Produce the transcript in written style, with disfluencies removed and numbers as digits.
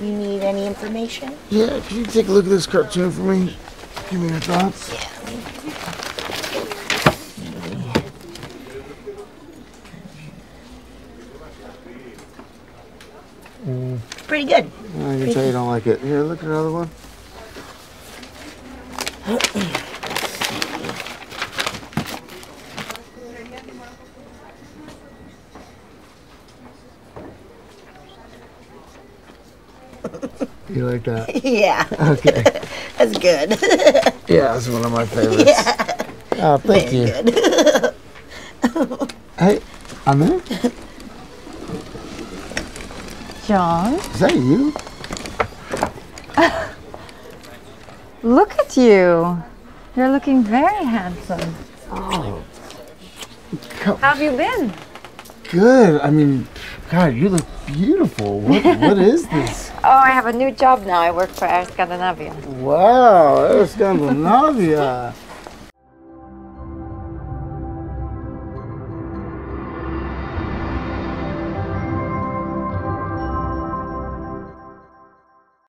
You need any information? Yeah, can you take a look at this cartoon for me? Give me your thoughts. Yeah. Pretty good. Yeah, I can tell you don't like it. Here, look at another one. You like that? Yeah. Okay. That's good. Yeah, that's one of my favorites. Yeah. Oh, thank you. Good. Hey, I'm in. John? Is that you? Look at you. You're looking very handsome. Oh. How have you been? Good. I mean, God, you look beautiful. What is this? Oh, I have a new job now. I work for Air Scandinavia. Wow, Air Scandinavia.